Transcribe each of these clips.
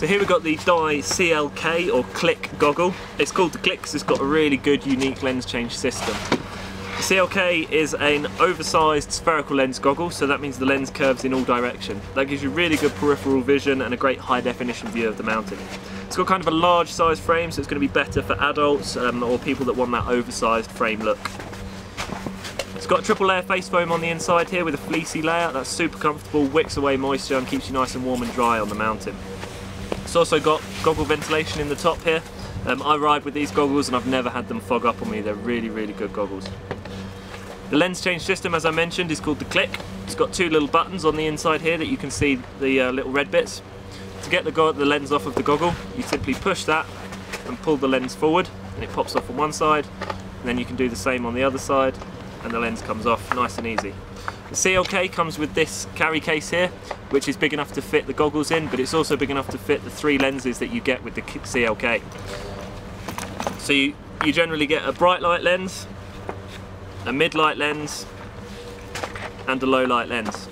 So here we've got the Dye CLK or CLICK goggle. It's called the CLICK because it's got a really good unique lens change system. The CLK is an oversized spherical lens goggle, so that means the lens curves in all directions. That gives you really good peripheral vision and a great high definition view of the mountain. It's got kind of a large size frame, so it's going to be better for adults or people that want that oversized frame look. It's got a triple layer face foam on the inside here with a fleecy layer. That's super comfortable, wicks away moisture and keeps you nice and warm and dry on the mountain. It's also got goggle ventilation in the top here. I ride with these goggles and I've never had them fog up on me. They're really, really good goggles. The lens change system, as I mentioned, is called the CLICK. It's got two little buttons on the inside here that you can see the little red bits. To get the lens off of the goggle, you simply push that and pull the lens forward and it pops off on one side, and then you can do the same on the other side and the lens comes off nice and easy. The CLK comes with this carry case here, which is big enough to fit the goggles in, but it's also big enough to fit the three lenses that you get with the CLK. So you generally get a bright light lens, a mid light lens and a low light lens.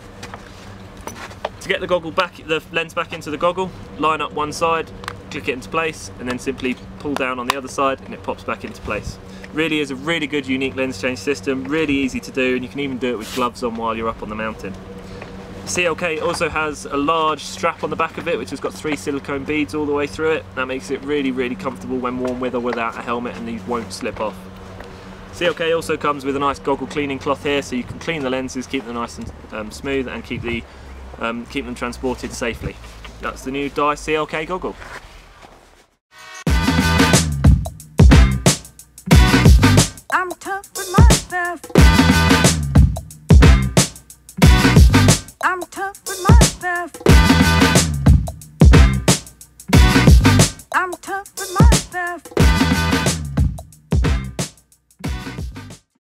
To get the lens back into the goggle, line up one side, click it into place, and then simply pull down on the other side and it pops back into place. Really is a really good unique lens change system, really easy to do, and you can even do it with gloves on while you're up on the mountain. CLK also has a large strap on the back of it which has got three silicone beads all the way through it. That makes it really, really comfortable when worn with or without a helmet, and these won't slip off. CLK also comes with a nice goggle cleaning cloth here, so you can clean the lenses, keep them nice and smooth, and keep them transported safely. That's the new Dye CLK goggle. I'm tough with my stuff. I'm tough with my stuff. I'm tough with my stuff.